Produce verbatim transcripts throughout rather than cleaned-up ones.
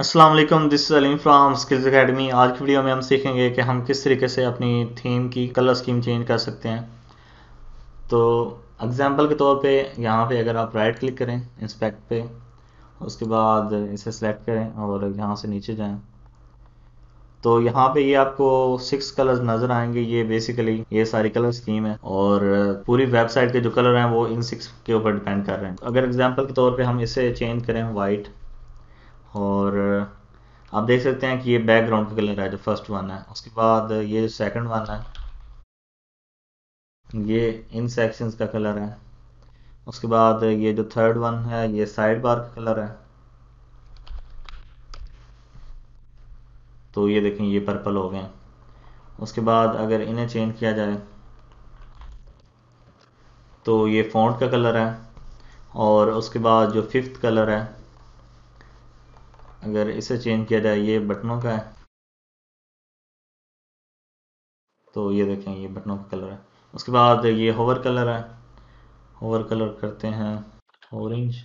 अस्सलाम वालेकुम, this is Aleem from skills academy. आज की वीडियो में हम सीखेंगे कि हम किस तरीके से अपनी थीम की कलर स्कीम चेंज कर सकते हैं। तो एग्जांपल के तौर पे यहाँ पे अगर आप राइट क्लिक करें इंस्पेक्ट पे, उसके बाद इसे सेलेक्ट करें और यहाँ से नीचे जाएं, तो यहाँ पे ये आपको सिक्स कलर्स नज़र आएंगे। ये बेसिकली ये सारी कलर स्कीम है और पूरी वेबसाइट के जो कलर हैं वो इन सिक्स के ऊपर डिपेंड कर रहे हैं। अगर एग्जाम्पल के तौर पर हम इसे चेंज करें वाइट, और आप देख सकते हैं कि ये बैकग्राउंड का कलर है जो फर्स्ट वन है। उसके बाद ये सेकंड वन है, ये इन सेक्शंस का कलर है। उसके बाद ये जो थर्ड वन है ये साइड बार का कलर है। तो ये देखें ये पर्पल हो गए। उसके बाद अगर इन्हें चेंज किया जाए तो ये फॉन्ट का कलर है। और उसके बाद जो फिफ्थ कलर है अगर इसे चेंज किया जाए, ये बटनों का है। तो ये देखें ये बटनों का कलर है। उसके बाद ये होवर कलर है, होवर कलर करते हैं ऑरेंज।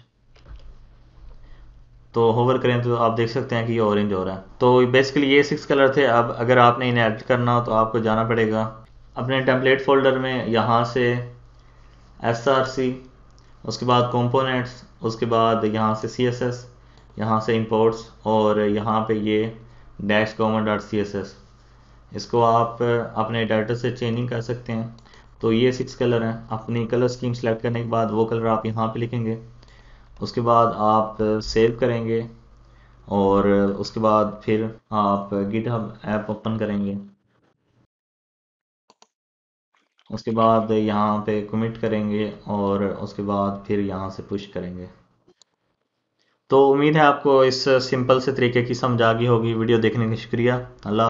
तो होवर करें तो आप देख सकते हैं कि ये ऑरेंज हो रहा है। तो बेसिकली ये सिक्स कलर थे। अब अगर आपने इन्हें एडिट करना हो तो आपको जाना पड़ेगा अपने टेम्पलेट फोल्डर में, यहाँ से एस आर सी, उसके बाद कंपोनेंट्स, उसके बाद यहाँ से सी एस एस, यहाँ से इंपोर्ट्स, और यहाँ पे ये dash common dot C S S. इसको आप अपने डाटा से चेंजिंग कर सकते हैं। तो ये सिक्स कलर हैं। अपनी कलर स्कीम सेलेक्ट करने के बाद वो कलर आप यहाँ पे लिखेंगे, उसके बाद आप सेव करेंगे और उसके बाद फिर आप गिटहब ऐप ओपन करेंगे। उसके बाद यहाँ पे कमिट करेंगे और उसके बाद फिर यहाँ से पुश करेंगे। तो उम्मीद है आपको इस सिंपल से तरीके की समझ आ गई होगी। वीडियो देखने का शुक्रिया। अल्लाह।